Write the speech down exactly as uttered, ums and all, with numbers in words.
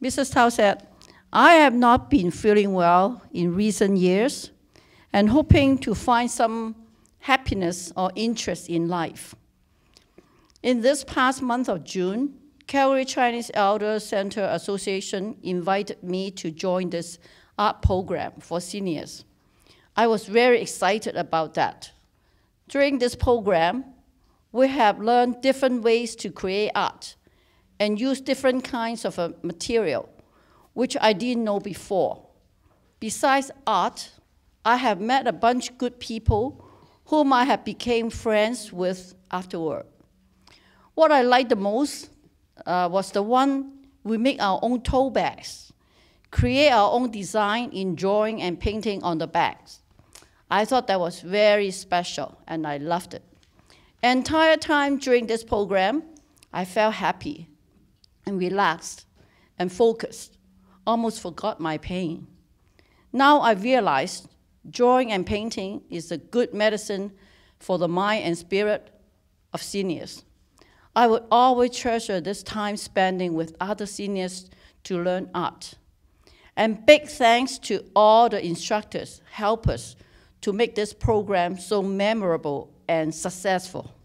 Missus Tao said, I have not been feeling well in recent years and hoping to find some happiness or interest in life. In this past month of June, Calgary Chinese Elder Center Association invited me to join this art program for seniors. I was very excited about that. During this program, we have learned different ways to create art and use different kinds of uh, material, which I didn't know before. Besides art, I have met a bunch of good people whom I have become friends with afterward. What I liked the most uh, was the one we make our own tote bags, create our own design in drawing and painting on the bags. I thought that was very special and I loved it. Entire time during this program, I felt happy and relaxed and focused, almost forgot my pain. Now I realized drawing and painting is a good medicine for the mind and spirit of seniors. I would always treasure this time spending with other seniors to learn art. And big thanks to all the instructors, helpers, to make this program so memorable and successful.